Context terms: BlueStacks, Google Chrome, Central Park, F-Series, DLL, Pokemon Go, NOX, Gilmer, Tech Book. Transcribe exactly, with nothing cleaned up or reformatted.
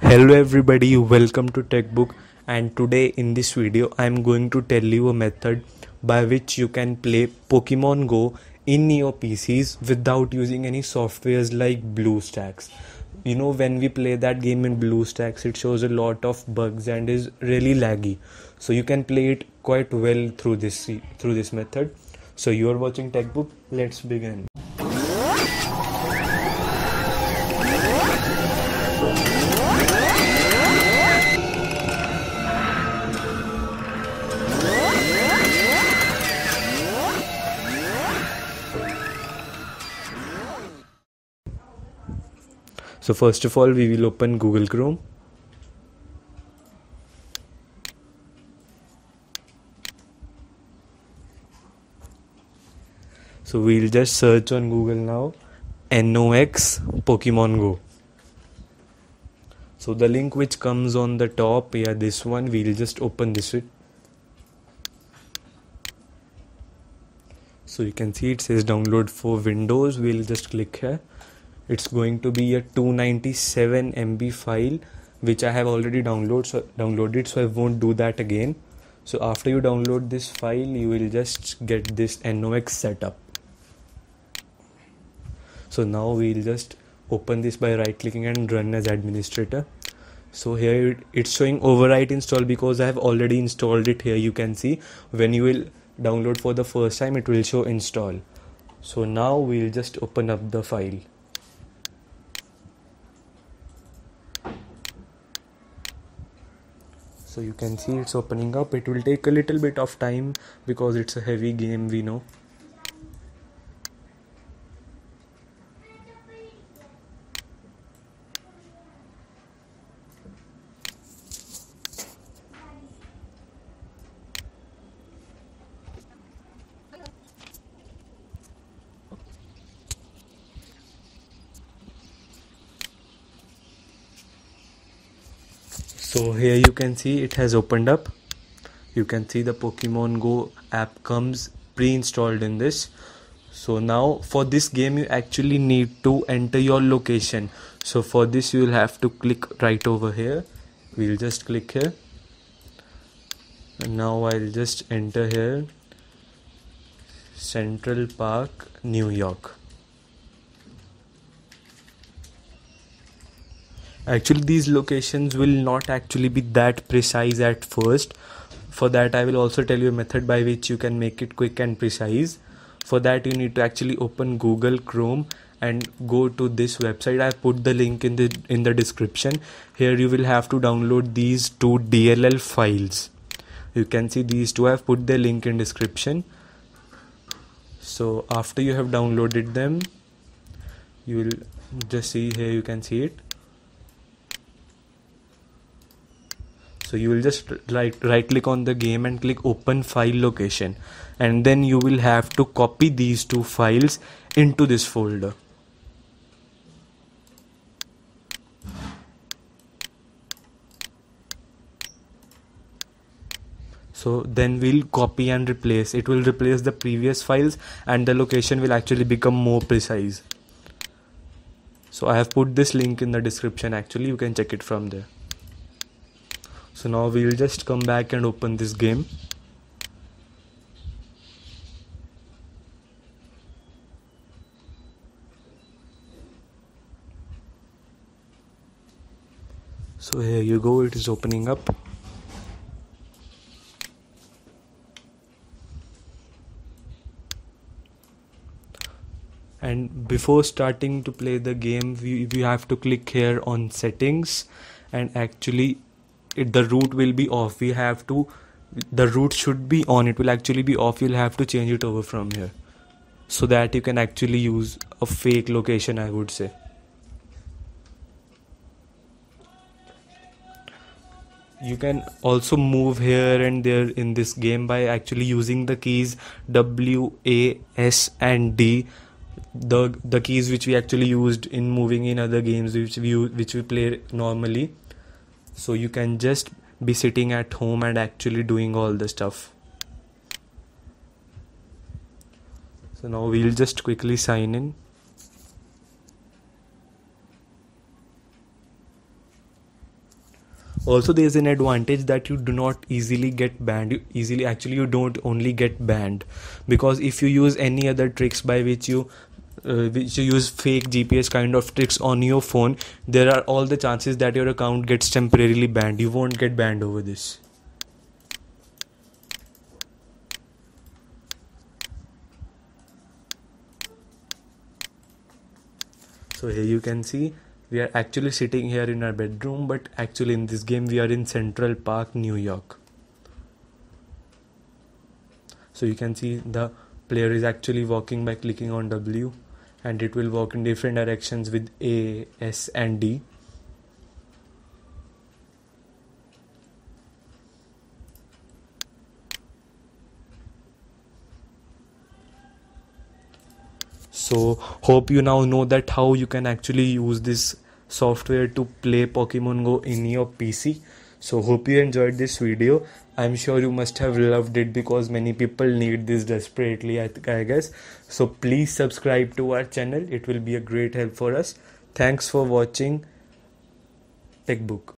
Hello everybody, welcome to Tech Book, and today in this video I am going to tell you a method by which you can play Pokemon Go in your P Cs without using any softwares like BlueStacks. You know, when we play that game in BlueStacks, it shows a lot of bugs and is really laggy, so you can play it quite well through this through this method. So you are watching Tech Book, let's begin. So first of all, we will open Google Chrome. So we'll just search on Google now, N O X Pokemon Go. So the link which comes on the top, yeah, this one, we'll just open this one. So you can see it says download for Windows. We'll just click here. It's going to be a two ninety-seven M B file which I have already download, so downloaded, so I won't do that again. So after you download this file, you will just get this N O X setup. So now we'll just open this by right clicking and run as administrator. So here it's showing overwrite install because I have already installed it. Here you can see when you will download for the first time, it will show install. So now we'll just open up the file. So you can see it's opening up. It will take a little bit of time because it's a heavy game, we know. So here you can see it has opened up. You can see the Pokemon Go app comes pre-installed in this. So now for this game you actually need to enter your location. So for this you will have to click right over here. We will just click here. And now I will just enter here, Central Park, New York. Actually these locations will not actually be that precise at first. For that I will also tell you a method by which you can make it quick and precise. For that you need to actually open Google Chrome and go to this website. I put the link in the in the description. Here you will have to download these two D L L files. You can see these two, I have put the link in description. So after you have downloaded them, you will just see here, you can see it. So you will just right, right click on the game and click open file location, and then you will have to copy these two files into this folder. So then we'll copy and replace. It will replace the previous files and the location will actually become more precise. So I have put this link in the description, actually you can check it from there. So now we will just come back and open this game. So here you go, it is opening up. And before starting to play the game, we, we have to click here on settings, and actually It, the root will be off. We have to, the root should be on, it will actually be off. You'll have to change it over from here so that you can actually use a fake location, I would say. You can also move here and there in this game by actually using the keys W, A, S and D, the the keys which we actually used in moving in other games which we which we play normally. So you can just be sitting at home and actually doing all the stuff. So now we'll just quickly sign in. Also, there is an advantage that you do not easily get banned. You easily actually you don't only get banned, because if you use any other tricks by which you Uh, which you use fake G P S kind of tricks on your phone, there are all the chances that your account gets temporarily banned. You won't get banned over this. So here you can see we are actually sitting here in our bedroom, but actually in this game we are in Central Park, New York. So you can see the player is actually walking by clicking on W, and it will walk in different directions with A, S and D. So hope you now know that how you can actually use this software to play Pokemon Go in your P C. So hope you enjoyed this video. I'm sure you must have loved it, because many people need this desperately, I, I guess. So please subscribe to our channel. It will be a great help for us. Thanks for watching Tech Book.